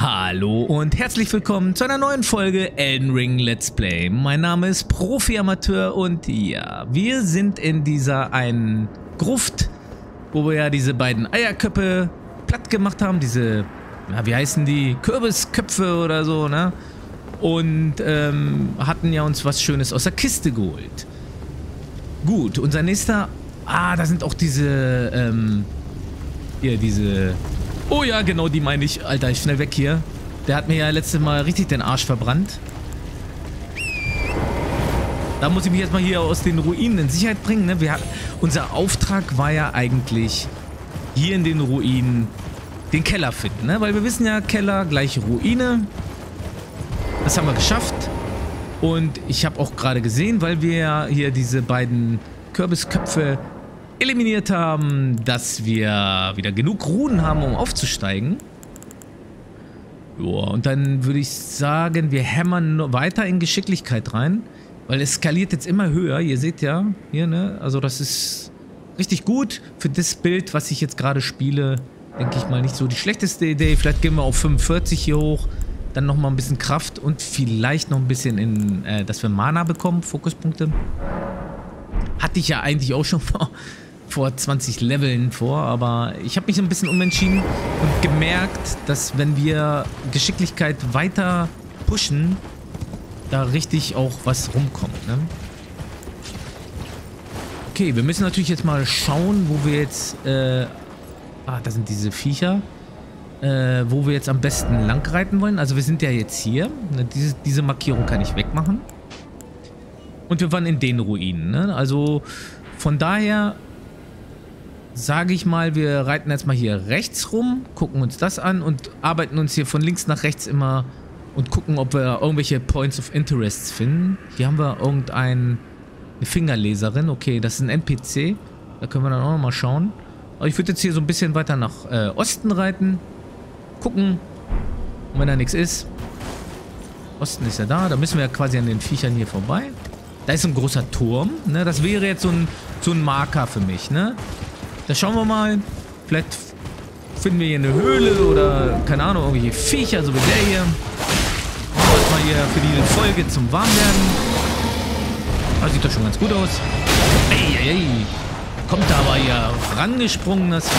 Hallo und herzlich willkommen zu einer neuen Folge Elden Ring Let's Play. Mein Name ist Profi-Amateur und ja, wir sind in dieser einen Gruft, wo wir ja diese beiden Eierköpfe platt gemacht haben. Diese, ja, wie heißen die? Kürbisköpfe oder so, ne? Und hatten ja uns was Schönes aus der Kiste geholt. Gut, unser nächster... Ah, da sind auch diese... hier, diese... Oh ja, genau, die meine ich. Alter, ich schnell weg hier. Der hat mir ja letztes Mal richtig den Arsch verbrannt. Da muss ich mich erstmal hier aus den Ruinen in Sicherheit bringen. Ne? Unser Auftrag war ja eigentlich, hier in den Ruinen den Keller finden. Ne? Weil wir wissen ja, Keller gleich Ruine. Das haben wir geschafft. Und ich habe auch gerade gesehen, weil wir ja hier diese beiden Kürbisköpfe eliminiert haben, dass wir wieder genug Runen haben, um aufzusteigen. Joa, und dann würde ich sagen, wir hämmern weiter in Geschicklichkeit rein, weil es skaliert jetzt immer höher. Ihr seht ja hier, ne? Also das ist richtig gut für das Bild, was ich jetzt gerade spiele. Denke ich mal, nicht so die schlechteste Idee. Vielleicht gehen wir auf 45 hier hoch, dann noch mal ein bisschen Kraft und vielleicht noch ein bisschen, dass wir Mana bekommen, Fokuspunkte. Hatte ich ja eigentlich auch schon vor 20 Leveln vor, aber ich habe mich ein bisschen umentschieden und gemerkt, dass wenn wir Geschicklichkeit weiter pushen, da richtig auch was rumkommt. Ne? Okay, wir müssen natürlich jetzt mal schauen, wo wir jetzt... da sind diese Viecher. Wo wir jetzt am besten langreiten wollen. Also wir sind ja jetzt hier. Diese Markierung kann ich wegmachen. Und wir waren in den Ruinen. Ne? Also von daher sage ich mal, wir reiten jetzt mal hier rechts rum, gucken uns das an und arbeiten uns hier von links nach rechts immer und gucken, ob wir irgendwelche Points of Interests finden. Hier haben wir irgendeine Fingerleserin. Okay, das ist ein NPC. Da können wir dann auch nochmal schauen. Aber ich würde jetzt hier so ein bisschen weiter nach Osten reiten. Gucken. Und wenn da nichts ist. Osten ist ja da. Da müssen wir ja quasi an den Viechern hier vorbei. Da ist ein großer Turm, ne? Das wäre jetzt so ein Marker für mich, ne? Da schauen wir mal. Vielleicht finden wir hier eine Höhle oder, keine Ahnung, irgendwelche Viecher, so wie der hier. Schaut mal hier für diese Folge zum Warmwerden. Das sieht doch schon ganz gut aus. Ey, ey, ey. Kommt da aber hier rangesprungen, das Vieh.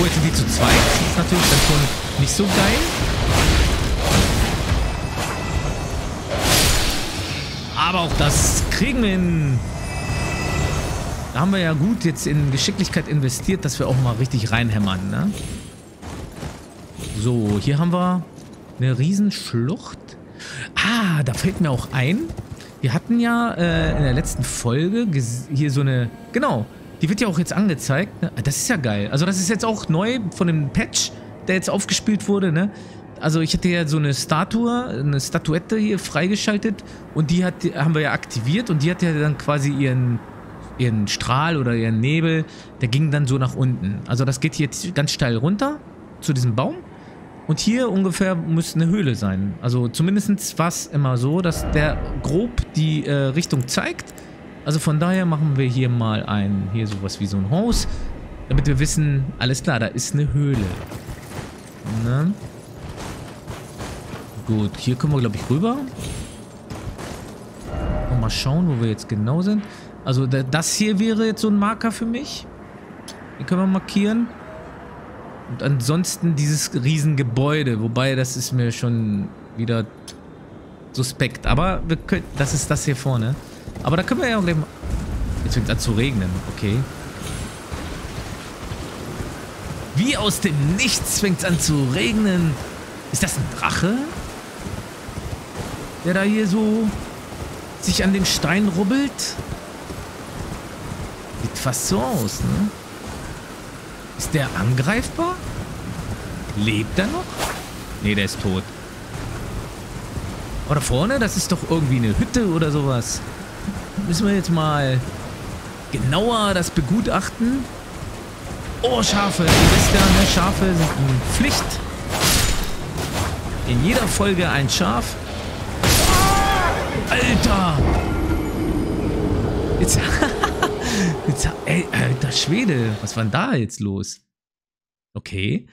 Oh, jetzt sind die zu zweit. Das ist natürlich dann schon nicht so geil. Aber auch das kriegen wir hin. Da haben wir ja gut jetzt in Geschicklichkeit investiert, dass wir auch mal richtig reinhämmern. Ne? So, hier haben wir eine Riesenschlucht. Ah, da fällt mir auch ein. Wir hatten ja in der letzten Folge hier so eine... Genau, die wird ja auch jetzt angezeigt. Ne? Das ist ja geil. Also das ist jetzt auch neu von dem Patch, der jetzt aufgespielt wurde, ne? Also ich hatte ja so eine Statue, eine Statuette hier freigeschaltet und haben wir ja aktiviert und die hat ja dann quasi ihren Strahl oder ihren Nebel, der ging dann so nach unten. Also das geht hier jetzt ganz steil runter zu diesem Baum und hier ungefähr müsste eine Höhle sein. Also zumindest war es immer so, dass der grob die Richtung zeigt. Also von daher machen wir hier mal hier sowas wie so ein Haus, damit wir wissen, alles klar, da ist eine Höhle. Ne? Gut, hier können wir, glaube ich, rüber. Mal schauen, wo wir jetzt genau sind. Also das hier wäre jetzt so ein Marker für mich. Den können wir markieren. Und ansonsten dieses Riesengebäude. Wobei, das ist mir schon wieder suspekt. Aber wir können, das ist das hier vorne. Aber da können wir ja auch gleich mal... Jetzt fängt es an zu regnen. Okay. Wie aus dem Nichts fängt es an zu regnen. Ist das ein Drache? Der da hier so sich an dem Stein rubbelt? Sieht fast so aus, ne? Ist der angreifbar? Lebt er noch? Ne, der ist tot. Aber da vorne, das ist doch irgendwie eine Hütte oder sowas. Müssen wir jetzt mal genauer das begutachten? Oh, Schafe. Ihr wisst ja, ne? Schafe sind eine Pflicht. In jeder Folge ein Schaf. Alter! Jetzt, ey, alter Schwede, was war denn da jetzt los? Okay.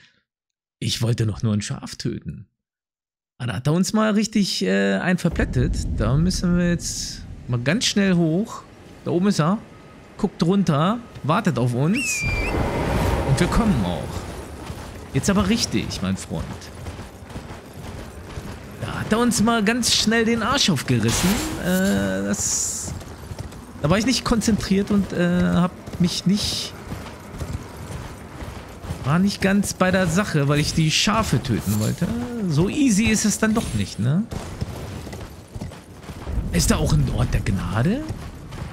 Ich wollte doch nur ein Schaf töten. Aber da hat er uns mal richtig einen verplättet. Da müssen wir jetzt mal ganz schnell hoch. Da oben ist er. Guckt runter. Wartet auf uns. Und wir kommen auch. Jetzt aber richtig, mein Freund. Da hat er uns mal ganz schnell den Arsch aufgerissen. Da war ich nicht konzentriert und hab mich nicht... War nicht ganz bei der Sache, weil ich die Schafe töten wollte. So easy ist es dann doch nicht, ne? Ist da auch ein Ort der Gnade?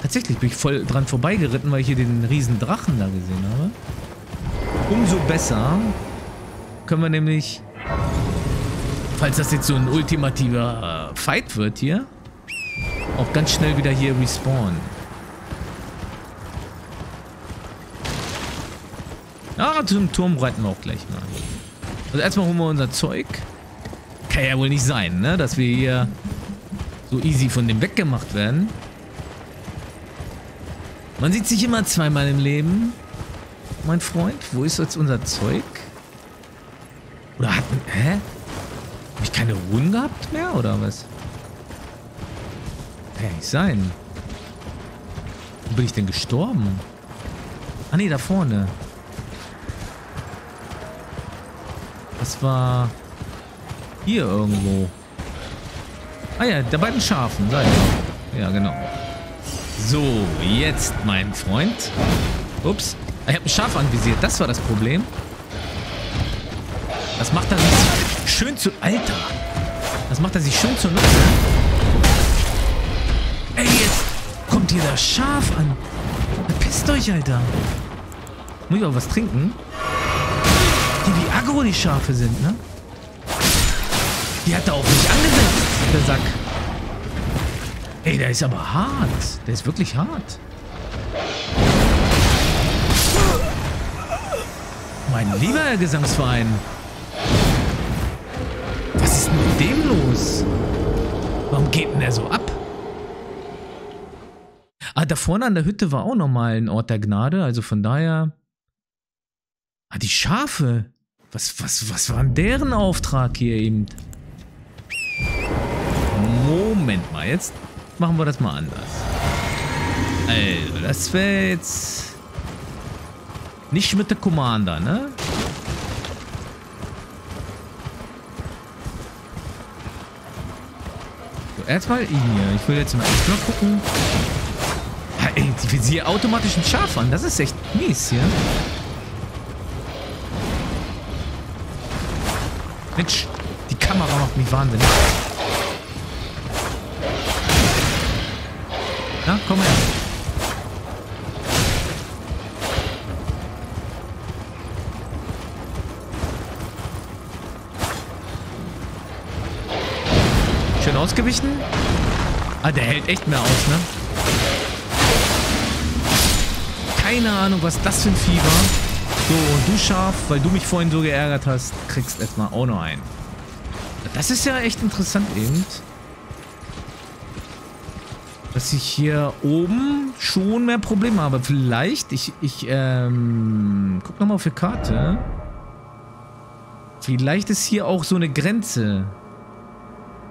Tatsächlich bin ich voll dran vorbeigeritten, weil ich hier den riesen Drachen da gesehen habe. Umso besser können wir nämlich... Falls das jetzt so ein ultimativer Fight wird hier, auch ganz schnell wieder hier respawnen. Ah, zum Turm reiten wir auch gleich mal. Also erstmal holen wir unser Zeug. Kann ja wohl nicht sein, ne? Dass wir hier so easy von dem weggemacht werden. Man sieht sich immer zweimal im Leben. Mein Freund, wo ist jetzt unser Zeug? Oder hatten... Hä? Hab ich keine Runen gehabt mehr, oder was? Kann ja nicht sein. Wo bin ich denn gestorben? Ah ne, da vorne. Das war hier irgendwo. Ah ja, da bei den Schafen. Da ja. Ja, genau. So, jetzt, mein Freund. Ups. Ich habe ein Schaf anvisiert. Das war das Problem. Das macht er sich schön zu... Alter! Das macht er sich schön zu nutzen. Ey, jetzt kommt hier das Schaf an. Verpisst euch, Alter. Muss ich auch was trinken? Wie aggro die Schafe sind, ne? Die hat er auch nicht angesetzt, der Sack. Ey, der ist aber hart. Der ist wirklich hart. Mein lieber Herr Gesangsverein. Was ist denn mit dem los? Warum geht denn der so ab? Ah, da vorne an der Hütte war auch nochmal ein Ort der Gnade. Also von daher... Ah, die Schafe. Was war denn deren Auftrag hier eben? Moment mal, jetzt machen wir das mal anders. Also, das wäre jetzt... Nicht mit der Commander, ne? So, erstmal ihn hier. Ich will jetzt mal erstmal gucken. Ja, ey, die visieren automatisch ein Schaf an. Das ist echt mies hier. Mensch, die Kamera macht mich wahnsinnig. Na, komm her. Schön ausgewichen. Ah, der hält echt mehr aus, ne? Keine Ahnung, was das für ein Vieh war. So, und du Schaf, weil du mich vorhin so geärgert hast, kriegst erstmal auch noch einen. Das ist ja echt interessant eben. Dass ich hier oben schon mehr Probleme habe. Vielleicht, ich guck nochmal auf die Karte. Vielleicht ist hier auch so eine Grenze.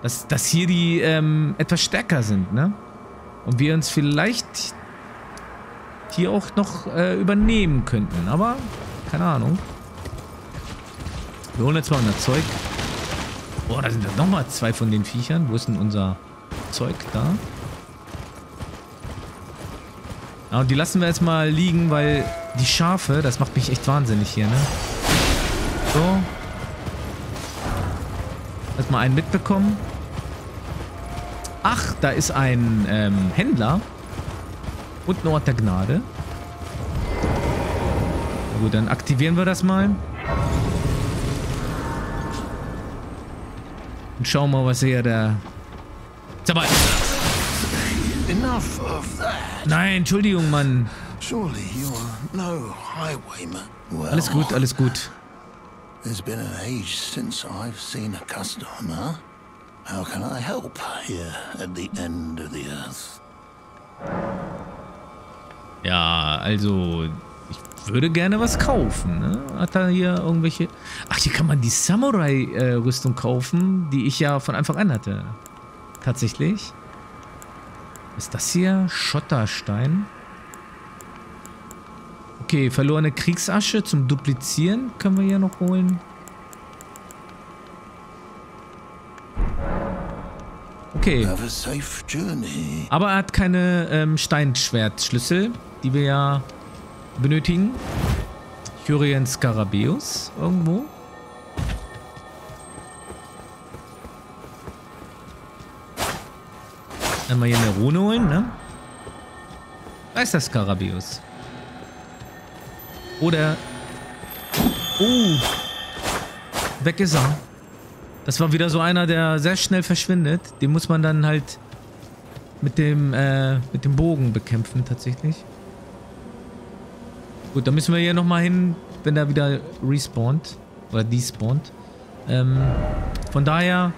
Dass hier die etwas stärker sind, ne? Und wir uns vielleicht hier auch noch übernehmen könnten. Aber... Keine Ahnung. Wir holen jetzt mal unser Zeug. Boah, da sind ja nochmal zwei von den Viechern. Wo ist denn unser Zeug da? Ja, und die lassen wir erstmal liegen, weil die Schafe, das macht mich echt wahnsinnig hier, ne? So. Erstmal einen mitbekommen. Ach, da ist ein Händler. Und ein Ort der Gnade. Gut, dann aktivieren wir das mal. Und schauen mal, was hier der... Sag mal. Nein, Entschuldigung, Mann. Alles gut, alles gut. Ja, also... Ich würde gerne was kaufen, ne? Hat er hier irgendwelche... Ach, hier kann man die Samurai-Rüstung kaufen, die ich ja von Anfang an hatte. Tatsächlich. Ist das hier? Schotterstein. Okay, verlorene Kriegsasche zum Duplizieren können wir hier noch holen. Okay. Aber er hat keine Steinschwertschlüssel, die wir ja benötigen. Ich höre hier einen Skarabäus irgendwo. Einmal hier eine Rune holen, ne? Da ist der Skarabäus. Oder... Oh! Weg ist er. Das war wieder so einer, der sehr schnell verschwindet. Den muss man dann halt mit dem Bogen bekämpfen, tatsächlich. Gut, dann müssen wir hier nochmal hin, wenn er wieder respawnt. Oder despawnt. Von daher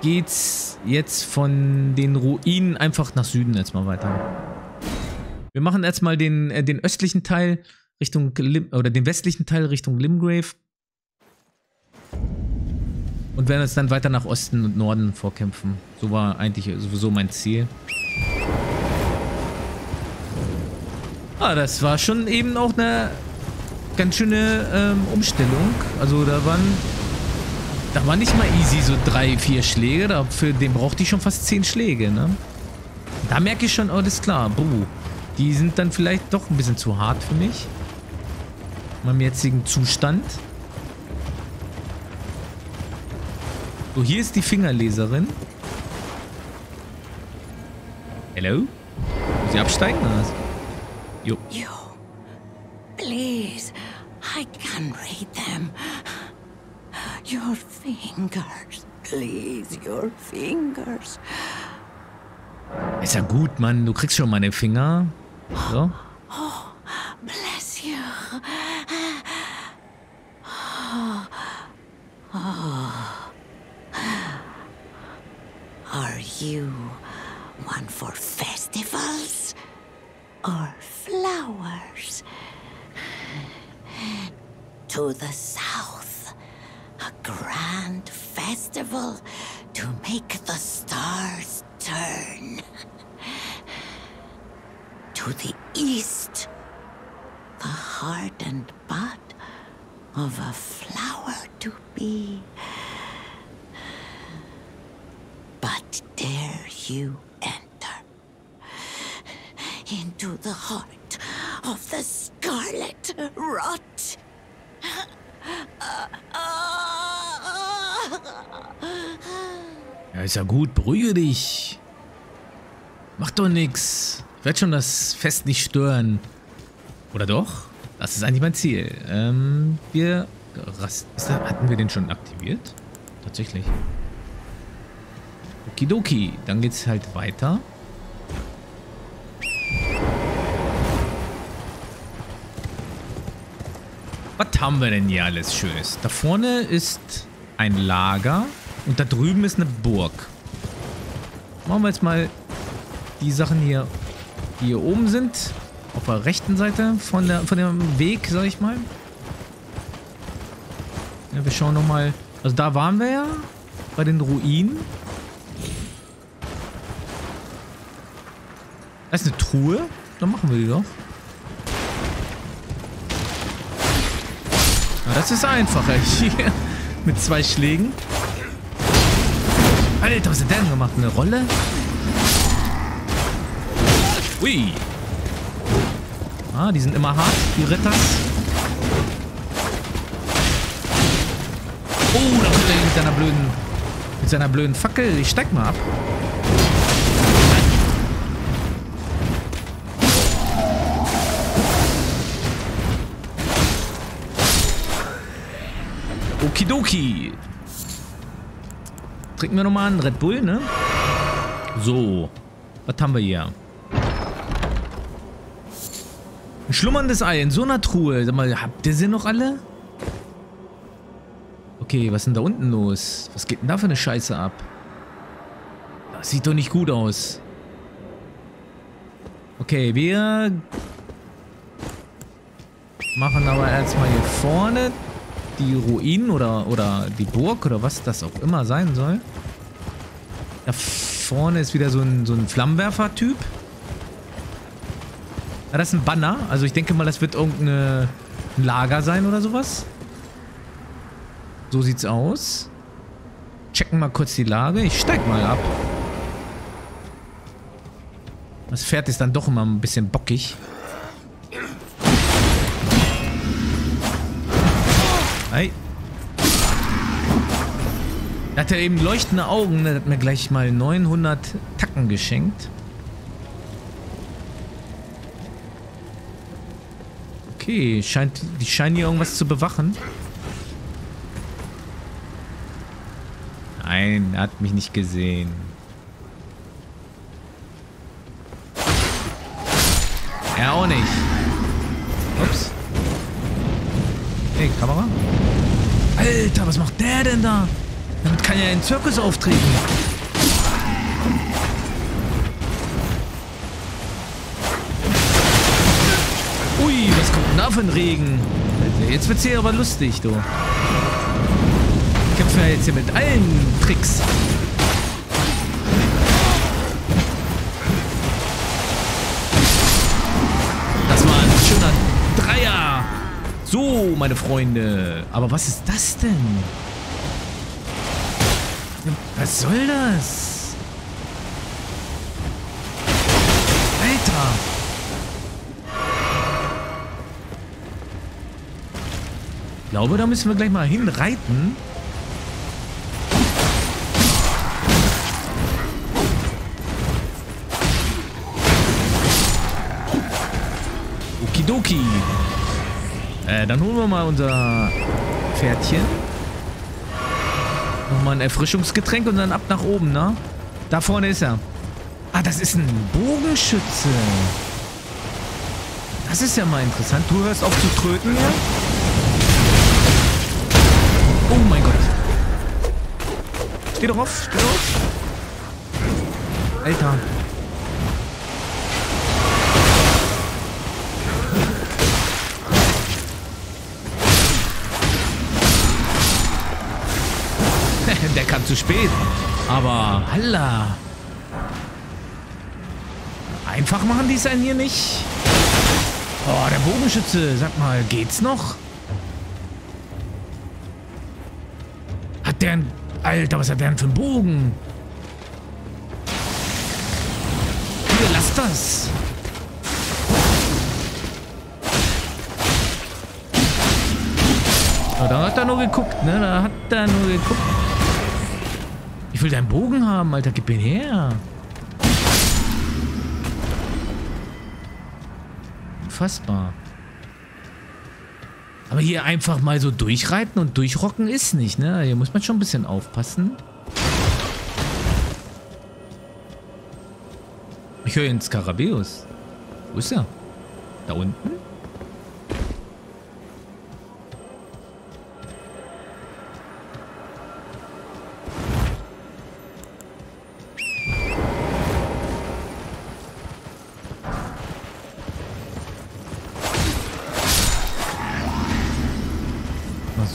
geht's jetzt von den Ruinen einfach nach Süden erstmal weiter. Wir machen erstmal den östlichen Teil Richtung oder den westlichen Teil Richtung Limgrave. Und werden uns dann weiter nach Osten und Norden vorkämpfen. So war eigentlich sowieso mein Ziel. Ah, das war schon eben auch eine ganz schöne Umstellung. Also da war nicht mal easy so 3, 4 Schläge. Für den brauchte ich schon fast 10 Schläge, ne? Da merke ich schon, oh, das ist klar. Buh. Die sind dann vielleicht doch ein bisschen zu hart für mich. In meinem jetzigen Zustand. So, hier ist die Fingerleserin. Hello? Muss sie absteigen oder was? Jo. You, please, I can read them. Your fingers, please, your fingers. Ist ja gut, Mann. Du kriegst schon meine Finger. So. Oh, bless you. Oh, oh. Are you one for festivals or flowers? To the south, a grand festival to make the stars turn. To the east, the heart and bud of a flower to be. But dare you enter into the heart of the scarlet rot. Ja, ist ja gut, beruhige dich. Mach doch nix. Ich werde schon das Fest nicht stören. Oder doch? Das ist eigentlich mein Ziel. Hatten wir den schon aktiviert? Tatsächlich. Okidoki. Dann geht's halt weiter. Was haben wir denn hier alles Schönes? Da vorne ist ein Lager. Und da drüben ist eine Burg. Machen wir jetzt mal die Sachen hier, die hier oben sind. Auf der rechten Seite von dem Weg, sag ich mal. Ja, wir schauen nochmal. Also da waren wir ja. Bei den Ruinen. Da ist eine Truhe. Dann machen wir die doch. Ja, das ist einfacher hier. Mit 2 Schlägen. Alter, was hat der denn gemacht? Eine Rolle? Ui. Ah, die sind immer hart, die Ritters. Oh, da kommt der mit seiner blöden Fackel. Ich steig mal ab. Okidoki. Trinken wir nochmal einen Red Bull, ne? So. Was haben wir hier? Ein schlummerndes Ei in so einer Truhe. Sag mal, habt ihr sie noch alle? Okay, was ist denn da unten los? Was geht denn da für eine Scheiße ab? Das sieht doch nicht gut aus. Okay, wir machen aber erstmal hier vorne die Ruinen oder die Burg oder was das auch immer sein soll. Da vorne ist wieder so ein Flammenwerfer-Typ. Ja, das ist ein Banner. Also ich denke mal, das wird irgendein Lager sein oder sowas. So sieht's aus. Checken mal kurz die Lage. Ich steig mal ab. Das Pferd ist dann doch immer ein bisschen bockig. Ei. Da hat er eben leuchtende Augen. Der hat mir gleich mal 900 Tacken geschenkt. Okay, die scheinen hier irgendwas zu bewachen. Nein, er hat mich nicht gesehen. Er auch nicht. Ups. Hey, Kamera. Alter, was macht der denn da? Damit kann ja ein Zirkus auftreten. Ui, was kommt denn da für ein Regen? Jetzt wird's hier aber lustig, du. Kämpfen wir jetzt hier mit allen Tricks. Das war ein schöner Dreier. So, meine Freunde. Aber was ist das denn? Was soll das? Alter. Ich glaube, da müssen wir gleich mal hinreiten. Okidoki. Dann holen wir mal unser Pferdchen. Nochmal ein Erfrischungsgetränk und dann ab nach oben, ne? Da vorne ist er. Ah, das ist ein Bogenschütze. Das ist ja mal interessant. Du hörst auf zu tröten hier. Oh mein Gott. Steh doch auf, steh auf. Alter. Der kam zu spät, aber halla. Einfach machen die es einen hier nicht. Oh, der Bogenschütze, sag mal, geht's noch? Hat der ein... Alter, was hat der denn für einen Bogen? Hier, lass das. Ja, da hat er nur geguckt, ne? Da hat er nur geguckt. Ich will deinen Bogen haben, Alter. Gib ihn her. Unfassbar. Aber hier einfach mal so durchreiten und durchrocken ist nicht, ne? Hier muss man schon ein bisschen aufpassen. Ich höre den Skarabäus. Wo ist er? Da unten?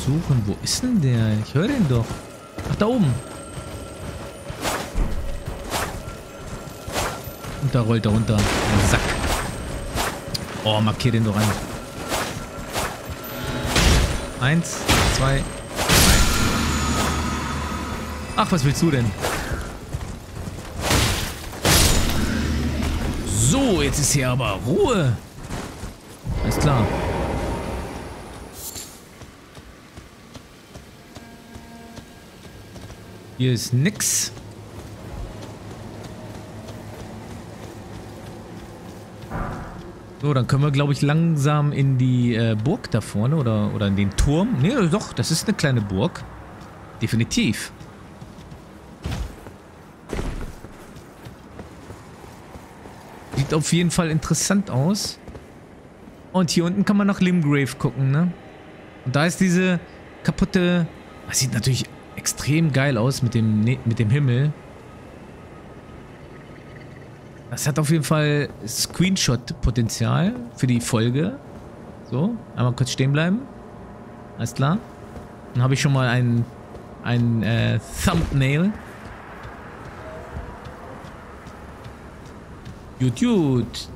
Suchen. Wo ist denn der? Ich höre den doch. Ach, da oben. Und da rollt er runter. Der Sack. Oh, markier den doch an. 1, 2. Ach, was willst du denn? So, jetzt ist hier aber Ruhe. Alles klar. Hier ist nix. So, dann können wir, glaube ich, langsam in die Burg da vorne oder in den Turm. Ne, doch, das ist eine kleine Burg. Definitiv. Sieht auf jeden Fall interessant aus. Und hier unten kann man nach Limgrave gucken, ne? Und da ist diese kaputte... Das sieht natürlich extrem geil aus mit dem Himmel. Das hat auf jeden Fall Screenshot-Potenzial für die Folge. So, einmal kurz stehen bleiben. Alles klar. Dann habe ich schon mal ein Thumbnail. Gut, gut.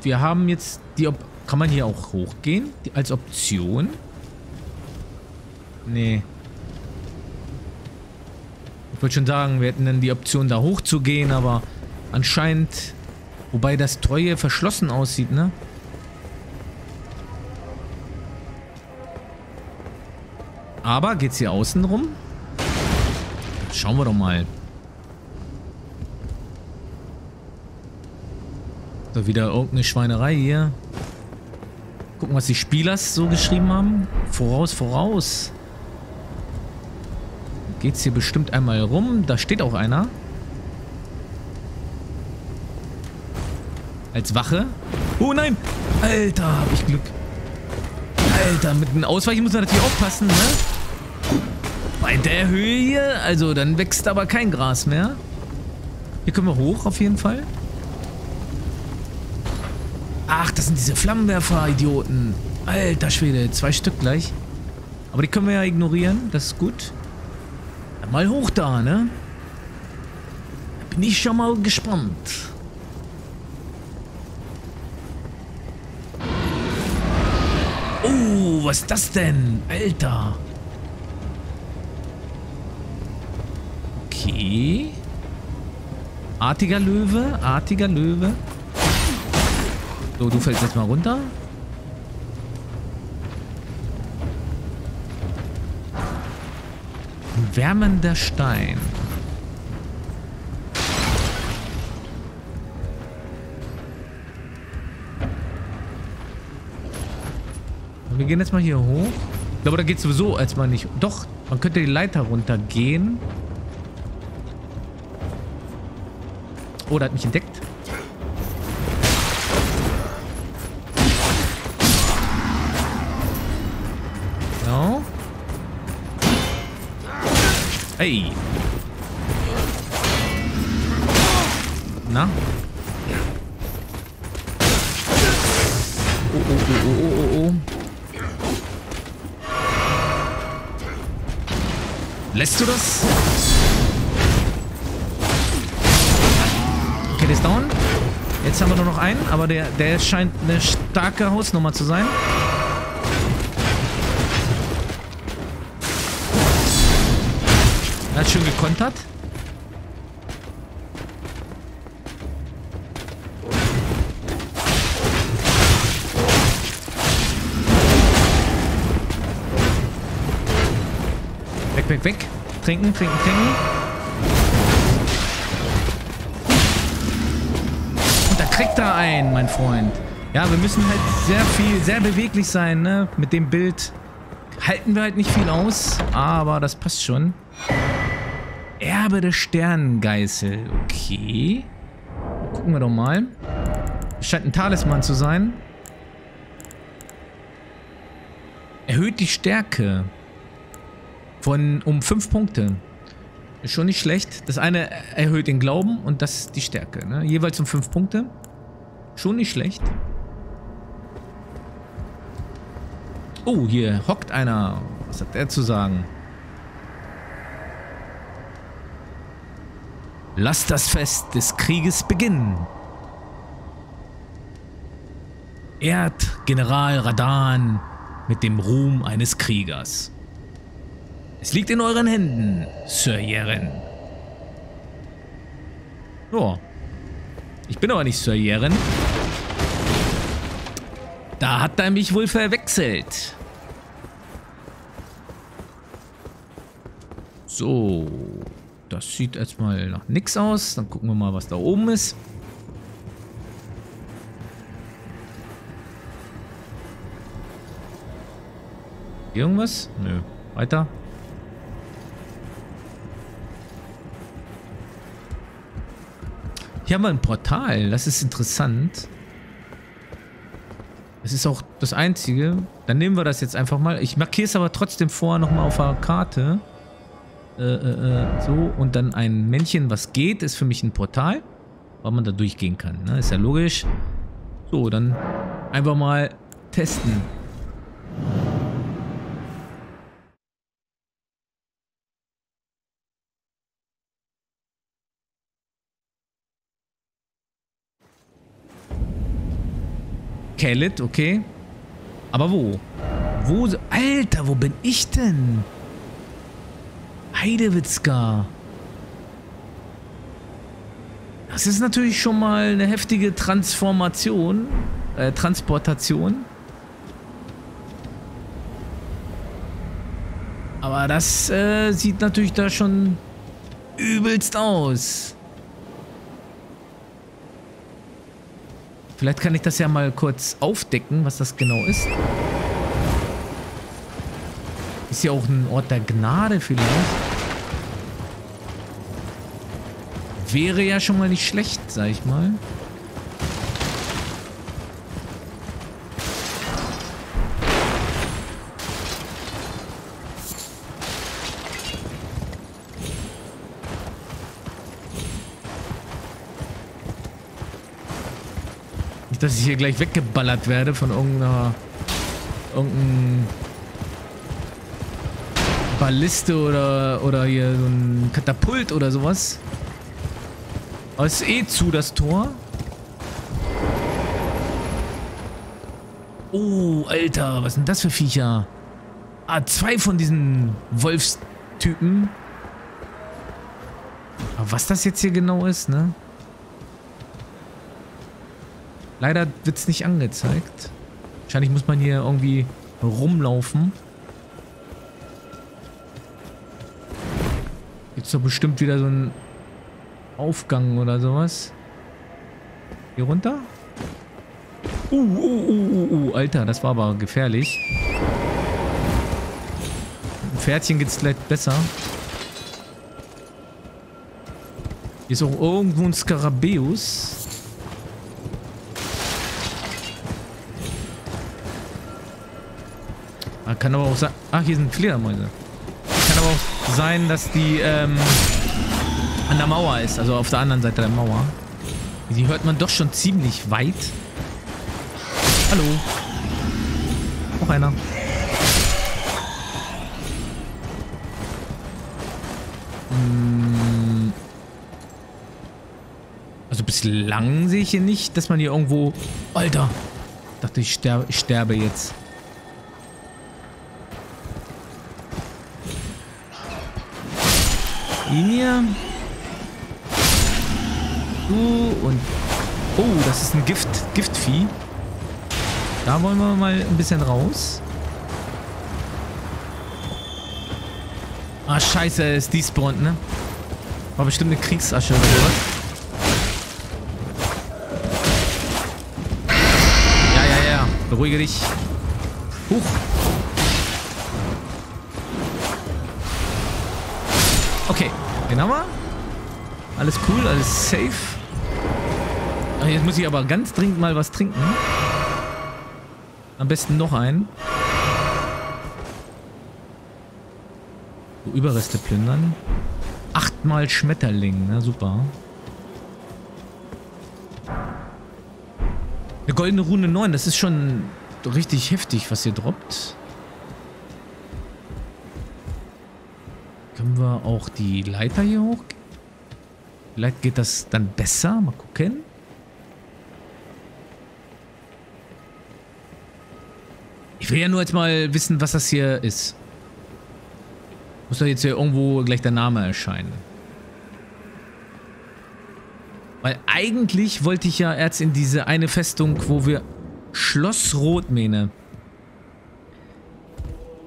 Wir haben jetzt die... Kann man hier auch hochgehen? Als Option? Nee. Ich wollte schon sagen, wir hätten dann die Option da hoch zu gehen, aber anscheinend... Wobei das Tor hier verschlossen aussieht, ne? Aber geht's hier außen rum? Schauen wir doch mal. So, wieder irgendeine Schweinerei hier. Gucken, was die Spieler so geschrieben haben. Voraus, voraus. Geht's hier bestimmt einmal rum. Da steht auch einer. Als Wache. Oh nein! Alter, hab ich Glück. Alter, mit einem Ausweichen muss man natürlich aufpassen, ne? Bei der Höhe hier, also dann wächst aber kein Gras mehr. Hier können wir hoch auf jeden Fall. Ach, das sind diese Flammenwerfer-Idioten. Alter Schwede, 2 Stück gleich. Aber die können wir ja ignorieren, das ist gut. Dann mal hoch da, ne? Da bin ich schon mal gespannt. Oh, was ist das denn? Alter. Okay. Artiger Löwe, artiger Löwe. So, du fällst jetzt mal runter. Ein wärmender Stein. Wir gehen jetzt mal hier hoch. Ich glaube, da geht es sowieso erstmal nicht. Doch, man könnte die Leiter runtergehen. Oh, der hat mich entdeckt. Hey! Na? Oh, oh, oh, oh, oh, oh. Lässt du das? Okay, der ist down. Jetzt haben wir nur noch einen, aber der scheint eine starke Hausnummer zu sein. Hat schön gekontert. Weg, weg, weg. Trinken, trinken, trinken. Und da kriegt er einen, mein Freund. Ja, wir müssen halt sehr beweglich sein, ne? Mit dem Bild halten wir halt nicht viel aus, aber das passt schon. Erbe der Sternengeißel. Okay. Gucken wir doch mal. Scheint ein Talisman zu sein. Erhöht die Stärke. Um 5 Punkte. Ist schon nicht schlecht. Das eine erhöht den Glauben und das ist die Stärke. Ne? Jeweils um 5 Punkte. Schon nicht schlecht. Oh, hier hockt einer. Was hat der zu sagen? Lass das Fest des Krieges beginnen. Ehrt General Radahn mit dem Ruhm eines Kriegers. Es liegt in euren Händen, Sir Yeren. Oh. Ich bin aber nicht Sir Yeren. Da hat er mich wohl verwechselt. So. Das sieht erstmal nach nichts aus. Dann gucken wir mal, was da oben ist. Irgendwas? Nö. Weiter. Hier haben wir ein Portal. Das ist interessant. Das ist auch das Einzige. Dann nehmen wir das jetzt einfach mal. Ich markiere es aber trotzdem vorher nochmal auf der Karte. So, und dann ein Männchen, was geht, ist für mich ein Portal, weil man da durchgehen kann, ne? Ist ja logisch. So, dann einfach mal testen. Kellet, okay. Aber wo? Wo? Alter, wo bin ich denn? Heidewitzka. Das ist natürlich schon mal eine heftige Transformation. Transportation. Aber das sieht natürlich da schon übelst aus. Vielleicht kann ich das ja mal kurz aufdecken, was das genau ist. Ist ja auch ein Ort der Gnade vielleicht. Wäre ja schon mal nicht schlecht, sag ich mal. Dass ich hier gleich weggeballert werde von irgendeinem Balliste oder hier so ein Katapult oder sowas. Aber es ist eh zu, das Tor. Oh, Alter, was sind das für Viecher? Ah, zwei von diesen Wolfstypen. Aber was das jetzt hier genau ist, ne? Leider wird es nicht angezeigt. Wahrscheinlich muss man hier irgendwie rumlaufen. Gibt es doch bestimmt wieder so einen Aufgang oder sowas. Hier runter? Alter, das war aber gefährlich. Im Pferdchen geht es gleich besser. Hier ist auch irgendwo ein Skarabäus. Kann aber auch sein... Ach, hier sind Fledermäuse. Kann aber auch sein, dass die an der Mauer ist. Also auf der anderen Seite der Mauer. Die hört man doch schon ziemlich weit. Hallo. Auch einer. Also bislang sehe ich hier nicht, dass man hier irgendwo... Alter. Ich dachte, ich sterbe jetzt. Hier. Du und... Oh, das ist ein Giftvieh. Da wollen wir mal ein bisschen raus. Ah, scheiße, ist despawned, ne? War bestimmt eine Kriegsasche oder was? Ja. Beruhige dich. Huch. Okay, den haben wir. Alles cool, alles safe. Ach, jetzt muss ich aber ganz dringend mal was trinken. Am besten noch einen. So, Überreste plündern. 8-mal Schmetterling, na super. Eine goldene Rune 9, das ist schon richtig heftig, was hier droppt. Können wir auch die Leiter hier hoch? Vielleicht geht das dann besser. Mal gucken. Ich will ja nur jetzt mal wissen, was das hier ist. Muss doch jetzt hier irgendwo gleich der Name erscheinen. Weil eigentlich wollte ich ja erst in diese eine Festung, wo wir... Schloss Rotmähne.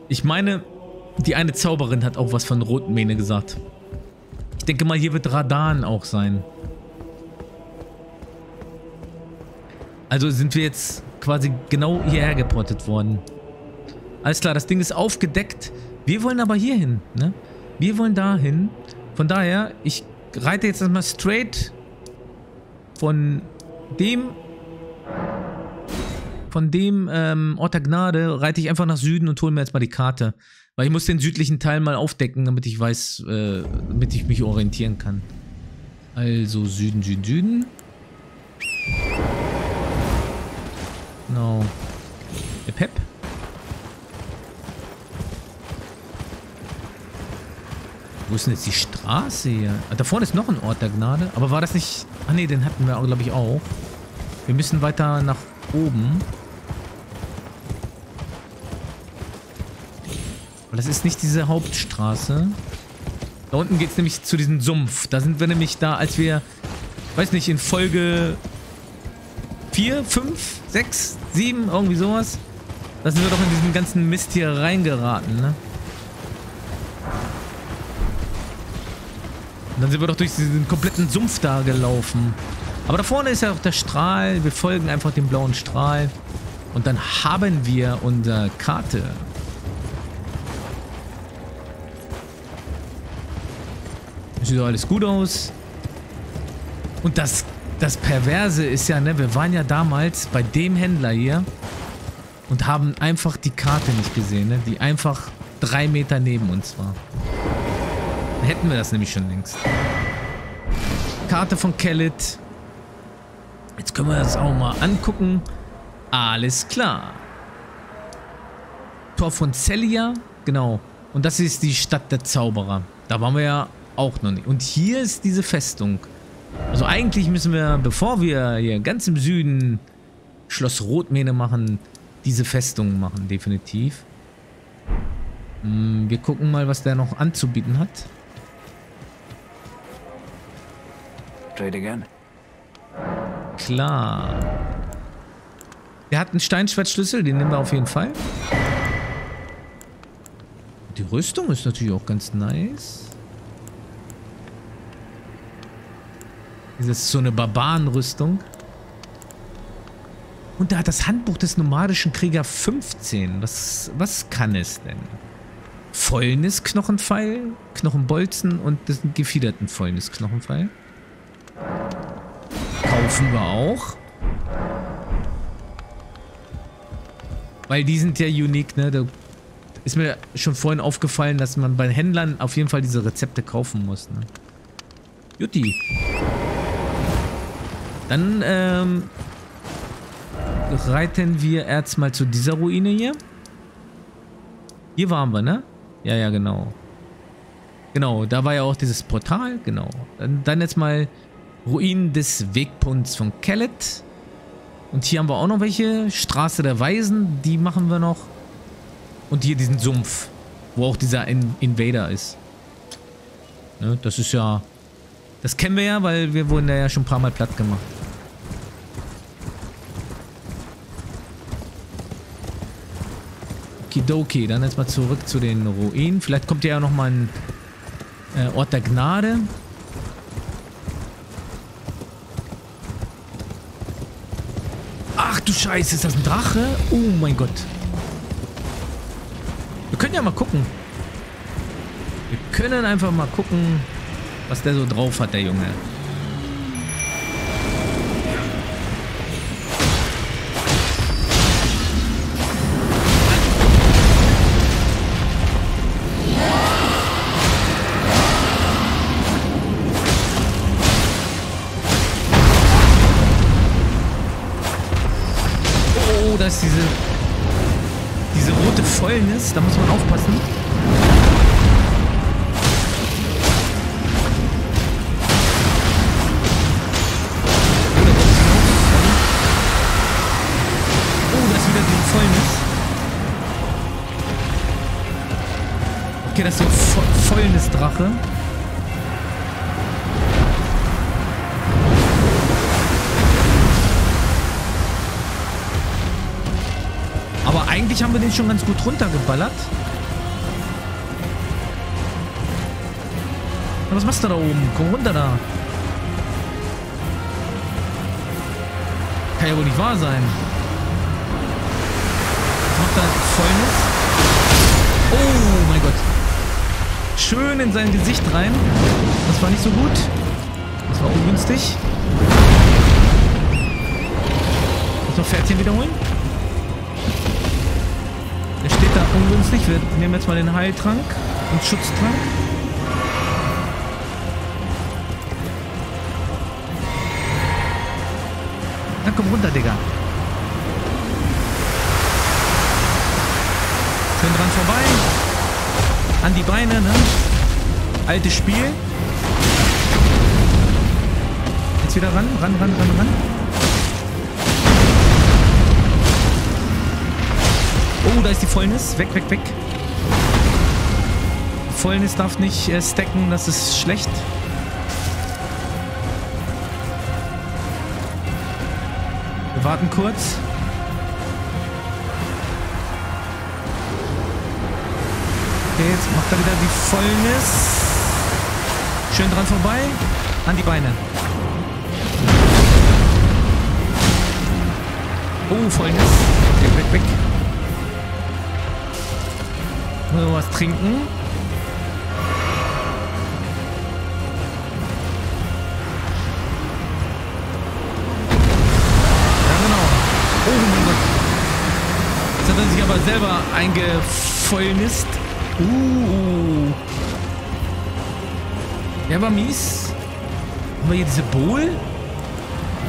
Ich meine... Die eine Zauberin hat auch was von Rotmähne gesagt. Ich denke mal, hier wird Radahn auch sein. Also sind wir jetzt quasi genau hierher geportet worden. Alles klar, das Ding ist aufgedeckt. Wir wollen aber hier hin, ne? Wir wollen da hin. Von daher, ich reite jetzt erstmal straight von dem... Ort der Gnade reite ich einfach nach Süden und hole mir jetzt mal die Karte. Weil ich muss den südlichen Teil mal aufdecken, damit ich weiß, damit ich mich orientieren kann. Also Süden. Genau. Hep. Wo ist denn jetzt die Straße hier? Ah, da vorne ist noch ein Ort der Gnade. Aber war das nicht... Ah ne, den hatten wir, glaube ich, auch. Wir müssen weiter nach oben. Aber das ist nicht diese Hauptstraße. Da unten geht es nämlich zu diesem Sumpf. Da sind wir nämlich da, als wir... Weiß nicht, in Folge 4, 5, 6, 7, irgendwie sowas. Da sind wir doch in diesen ganzen Mist hier reingeraten, ne? Und dann sind wir doch durch diesen kompletten Sumpf da gelaufen. Aber da vorne ist ja auch der Strahl. Wir folgen einfach dem blauen Strahl. Und dann haben wir unsere Karte. Das sieht doch alles gut aus. Und das Perverse ist ja, ne, wir waren ja damals bei dem Händler hier und haben einfach die Karte nicht gesehen, ne, die einfach 3 Meter neben uns war. Dann hätten wir das nämlich schon längst. Karte von Kellet. Jetzt können wir das auch mal angucken. Alles klar. Tor von Celia, genau. Und das ist die Stadt der Zauberer. Da waren wir ja auch noch nicht. Und hier ist diese Festung. Also eigentlich müssen wir, bevor wir hier ganz im Süden Schloss Rotmähne machen, diese Festung machen, definitiv. Wir gucken mal, was der noch anzubieten hat. Trade again. Klar. Der hat einen Steinschwertschlüssel, den nehmen wir auf jeden Fall. Die Rüstung ist natürlich auch ganz nice. Das ist so eine Barbarenrüstung. Und da hat das Handbuch des nomadischen Krieger 15. Was kann es denn? Fäulnis Knochenpfeil, Knochenbolzen und des gefiederten Fäulnis Knochenpfeil. Kaufen wir auch. Weil die sind ja unique, ne? Da ist mir schon vorhin aufgefallen, dass man bei Händlern auf jeden Fall diese Rezepte kaufen muss, ne? Jutti. Dann reiten wir erst mal zu dieser Ruine hier. Hier waren wir, ne? Ja, ja, genau. Genau, da war ja auch dieses Portal, genau. Dann jetzt mal Ruinen des Wegpunkts von Kellet. Und hier haben wir auch noch welche. Straße der Weisen, die machen wir noch. Und hier diesen Sumpf, wo auch dieser Invader ist. Ne? Das ist ja... Das kennen wir ja, weil wir wurden da ja schon ein paar Mal platt gemacht. Okidoki, dann jetzt mal zurück zu den Ruinen. Vielleicht kommt ja nochmal ein Ort der Gnade. Ach du Scheiße, ist das ein Drache? Oh mein Gott. Wir können ja mal gucken. Wir können einfach mal gucken, was der so drauf hat, der Junge. Oh, da ist diese rote Fäulnis, da muss man aufpassen. Okay, das ist so ein Fäulnis Drache. Aber eigentlich haben wir den schon ganz gut runtergeballert. Na, was machst du da oben? Komm runter da. Kann ja wohl nicht wahr sein. Was macht da Fäulnis? Oh mein Gott. Schön in sein Gesicht rein. Das war nicht so gut. Das war ungünstig. Muss noch Pferdchen wiederholen. Der steht da ungünstig. Wir nehmen jetzt mal den Heiltrank und Schutztrank. Na komm runter, Digga. Schön dran vorbei. An die Beine, ne? Altes Spiel. Jetzt wieder ran. Oh, da ist die Fäulnis. Weg. Die Fäulnis darf nicht stacken, das ist schlecht. Wir warten kurz. Okay, jetzt macht er wieder die Fäulnis. Schön dran vorbei. An die Beine. Oh, Fäulnis. Weg. Was trinken. Ja, genau. Oh mein Gott. Jetzt hat er sich aber selber eingefäulnist. Der war mies. Haben wir hier diese Bowl?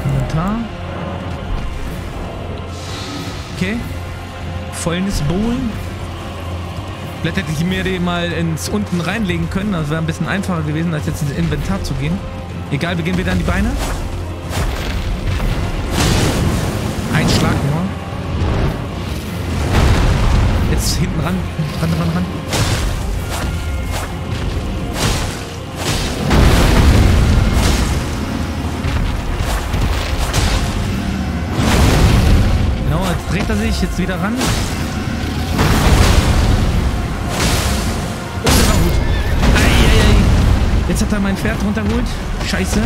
Inventar. Okay. Fäulnisbowl. Vielleicht hätte ich mir den mal ins unten reinlegen können. Das wäre ein bisschen einfacher gewesen, als jetzt ins Inventar zu gehen. Egal, wir gehen wieder an die Beine. Ein Schlag nur. Jetzt hinten ran. Genau, jetzt dreht er sich, jetzt wieder ran. Jetzt hat er mein Pferd runtergeholt. Scheiße.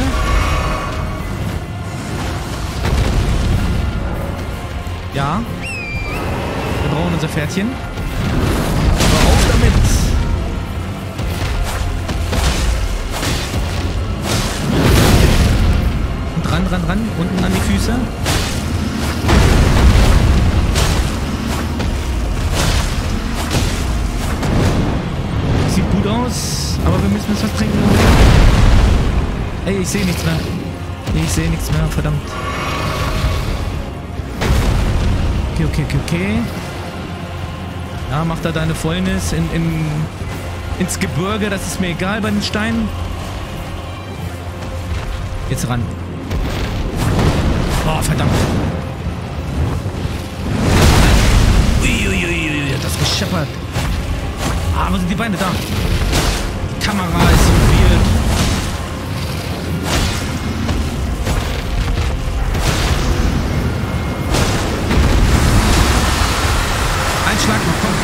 Ja. Wir brauchen unser Pferdchen. Aber auf damit. Und ran. Unten an die Füße. Sieht gut aus. Aber wir müssen uns was trinken. Ey, ich sehe nichts mehr. Verdammt. Okay. Ja, mach da deine Fäulnis ins Gebirge. Das ist mir egal bei den Steinen. Jetzt ran. Oh, verdammt. Uiuiui, hat das gescheppert. Ah, wo sind die Beine? Da. Kamera ist so wild. Ein Schlag noch, komm.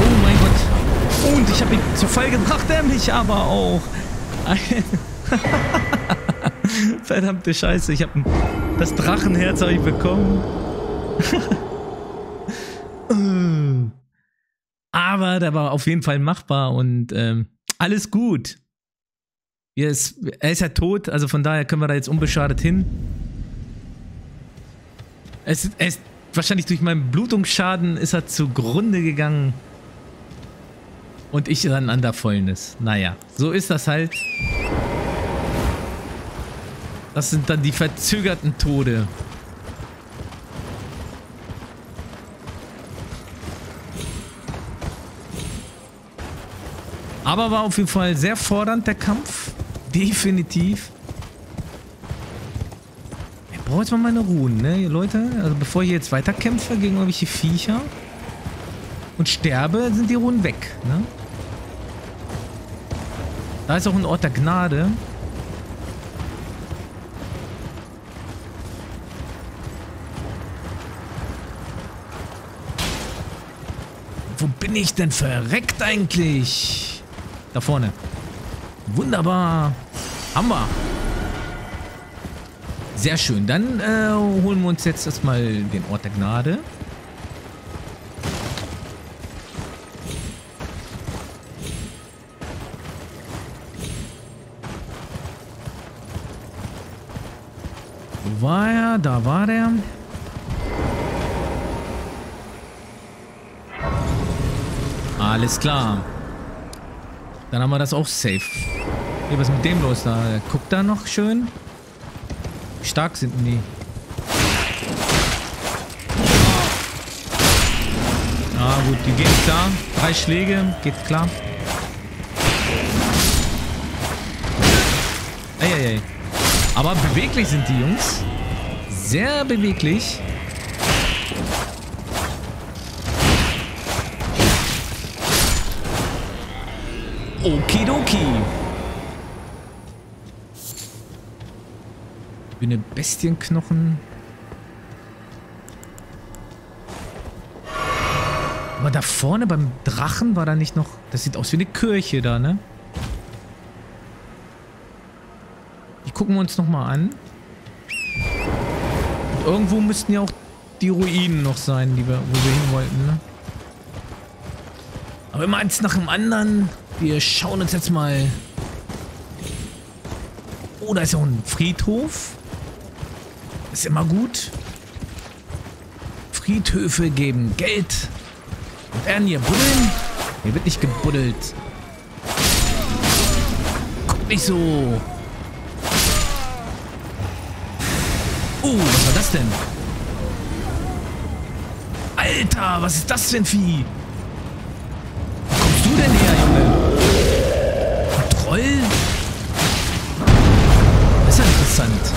Oh mein Gott. Und ich habe ihn zu Fall gebracht, dämlich aber auch. Verdammte Scheiße, ich habe das Drachenherz habe ich bekommen. Aber der war auf jeden Fall machbar und alles gut. Er ist ja tot, also von daher können wir da jetzt unbeschadet hin. Er ist wahrscheinlich durch meinen Blutungsschaden ist er zugrunde gegangen. Und ich dann an der Fäulnis. Naja, so ist das halt. Das sind dann die verzögerten Tode. Aber war auf jeden Fall sehr fordernd, der Kampf. Definitiv. Ich brauche jetzt mal meine Ruhen, ne, Leute? Also bevor ich jetzt weiterkämpfe gegen irgendwelche Viecher und sterbe, sind die Ruhen weg, ne? Da ist auch ein Ort der Gnade. Wo bin ich denn verreckt eigentlich? Da vorne. Wunderbar. Haben wir. Sehr schön. Dann holen wir uns jetzt erstmal den Ort der Gnade. Wo war er? Da war der. Alles klar. Dann haben wir das auch safe. Hey, was ist mit dem los da? Guckt da noch schön. Wie stark sind die? Ah, Aber gut, die gehen klar. 3 Schläge, geht klar. Eieiei. Aber beweglich sind die Jungs. Sehr beweglich. Okidoki. Wie eine Bestienknochen. Aber da vorne beim Drachen war da nicht noch... Das sieht aus wie eine Kirche da, ne? Die gucken wir uns nochmal an. Und irgendwo müssten ja auch die Ruinen noch sein, die wir, wo wir hin wollten, ne? Aber immer eins nach dem anderen. Wir schauen uns jetzt mal... Oh, da ist ja auch ein Friedhof. Ist immer gut. Friedhöfe geben Geld. Und werden hier buddeln? Hier wird nicht gebuddelt. Guckt nicht so. Oh, was war das denn? Alter, was ist das denn, Vieh? Wo kommst du denn her, Junge? Troll? Das ist ja interessant.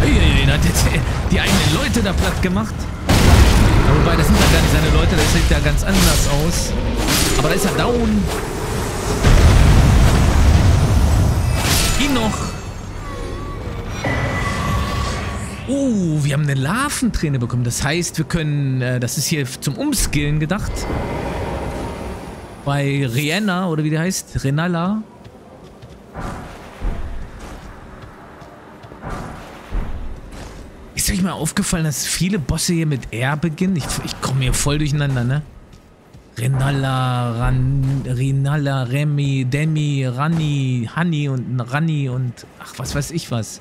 Eieiei, da hat jetzt die eigenen Leute da platt gemacht. Ja, wobei, das sind ja gar nicht seine Leute, das sieht ja ganz anders aus. Aber da ist er down. Ihn noch. Oh, wir haben eine Larventräne bekommen. Das heißt, wir können, das ist hier zum Umskillen gedacht. Bei Renala, oder wie der heißt? Renala. Ist euch mal aufgefallen, dass viele Bosse hier mit R beginnen? Ich komme hier voll durcheinander, ne? Renala, Renala, Remi, Demi, Ranni, Hanni und Ranni und... Ach, was weiß ich was.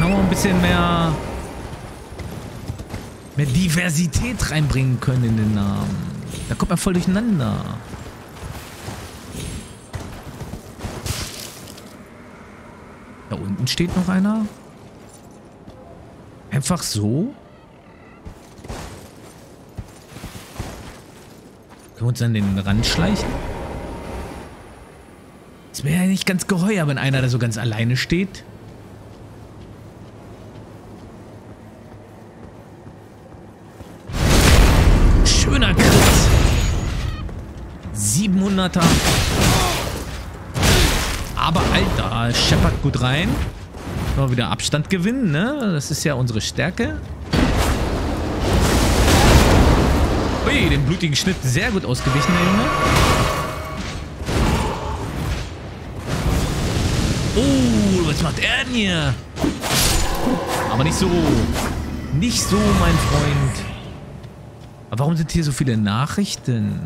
Noch mal ein bisschen mehr Diversität reinbringen können in den Namen. Da kommt man voll durcheinander. Da unten steht noch einer. Einfach so. Können wir uns an den Rand schleichen? Ist mir ja nicht ganz geheuer, wenn einer da so ganz alleine steht. Schöner Crit. 700er. Aber Alter, scheppert gut rein. Mal wieder Abstand gewinnen, ne? Das ist ja unsere Stärke. Ui, den blutigen Schnitt sehr gut ausgewichen, der Junge. Oh, was macht er denn hier? Aber nicht so. Nicht so, mein Freund. Aber warum sind hier so viele Nachrichten?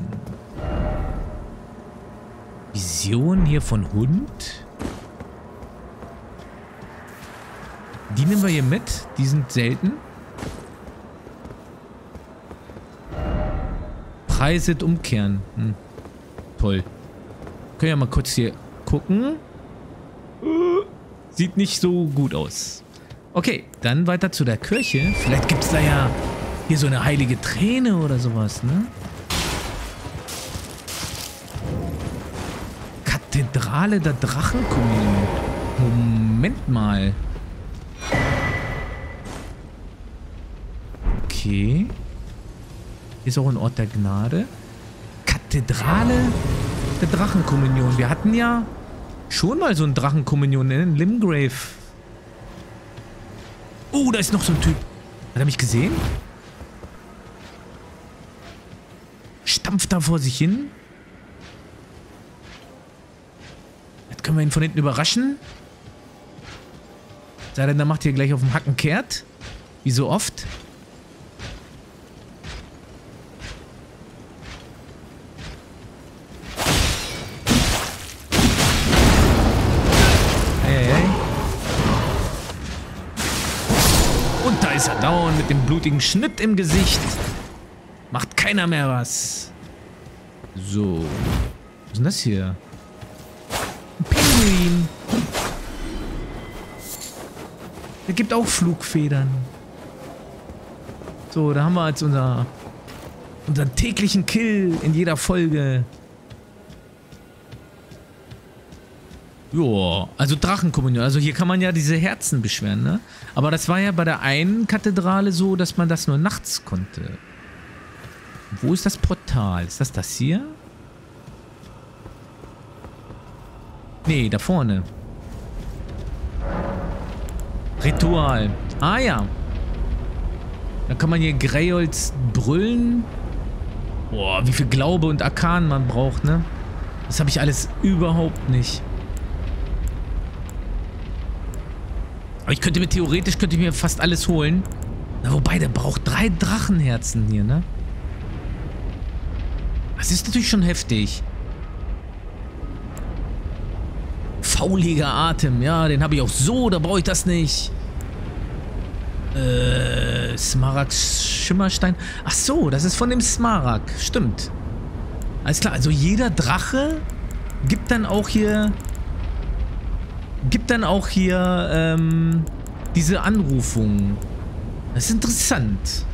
Vision hier von Hund? Die nehmen wir hier mit. Die sind selten. Preise umkehren. Hm. Toll. Können wir mal kurz hier gucken. Sieht nicht so gut aus. Okay, dann weiter zu der Kirche. Vielleicht gibt es da ja... Hier so eine heilige Träne oder sowas, ne? Kathedrale der Drachenkommunion. Moment mal. Okay. Hier ist auch ein Ort der Gnade. Kathedrale der Drachenkommunion. Wir hatten ja schon mal so einen Drachenkommunion in Limgrave. Oh, da ist noch so ein Typ. Hat er mich gesehen? Stampft da vor sich hin. Jetzt können wir ihn von hinten überraschen. Sei denn, da macht ihr gleich auf dem Hacken kehrt. Wie so oft. Hey, hey. Und da ist er down mit dem blutigen Schnitt im Gesicht. Macht keiner mehr was. So. Was ist denn das hier? Ein Pinguin. Es gibt auch Flugfedern. So, da haben wir jetzt unseren täglichen Kill in jeder Folge. Joa, also Drachenkommunion. Also hier kann man ja diese Herzen beschweren, ne? Aber das war ja bei der einen Kathedrale so, dass man das nur nachts konnte. Wo ist das Portal? Ist das das hier? Nee, da vorne. Ritual. Ah ja. Da kann man hier Grejols brüllen. Boah, wie viel Glaube und Arkan man braucht, ne? Das habe ich alles überhaupt nicht. Aber ich könnte mir theoretisch fast alles holen. Na, wobei, der braucht 3 Drachenherzen hier, ne? Das ist natürlich schon heftig. Fauliger Atem. Ja, den habe ich auch so. Da brauche ich das nicht. Smaragdschimmerstein. Ach so, das ist von dem Smaragd. Stimmt. Alles klar. Also jeder Drache gibt dann auch hier... diese Anrufung. Das ist interessant.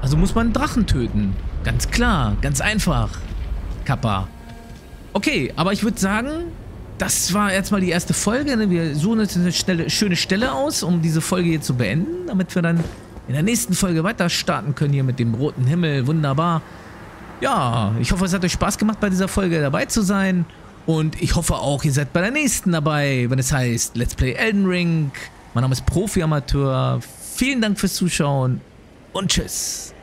Also muss man einen Drachen töten. Ganz klar, ganz einfach. Kappa. Okay, aber ich würde sagen, das war erstmal die erste Folge. Ne? Wir suchen jetzt eine schöne Stelle aus, um diese Folge hier zu beenden, damit wir dann in der nächsten Folge weiter starten können hier mit dem roten Himmel. Wunderbar. Ja, ich hoffe, es hat euch Spaß gemacht, bei dieser Folge dabei zu sein. Und ich hoffe auch, ihr seid bei der nächsten dabei, wenn es heißt Let's Play Elden Ring. Mein Name ist Profi-Amateur. Vielen Dank fürs Zuschauen und tschüss.